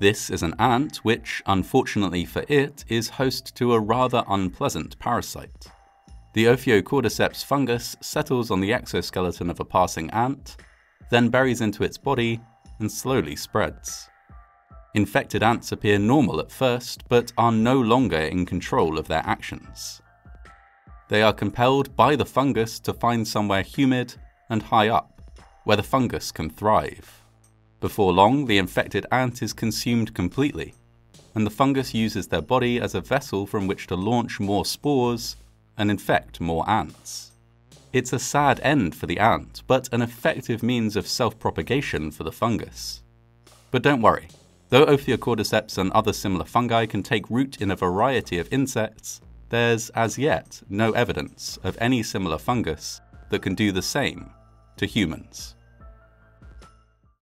This is an ant which, unfortunately for it, is host to a rather unpleasant parasite. The Ophiocordyceps fungus settles on the exoskeleton of a passing ant, then buries into its body and slowly spreads. Infected ants appear normal at first, but are no longer in control of their actions. They are compelled by the fungus to find somewhere humid and high up, where the fungus can thrive. Before long, the infected ant is consumed completely, and the fungus uses their body as a vessel from which to launch more spores and infect more ants. It's a sad end for the ant, but an effective means of self-propagation for the fungus. But don't worry, though Ophiocordyceps and other similar fungi can take root in a variety of insects, there's, as yet, no evidence of any similar fungus that can do the same to humans.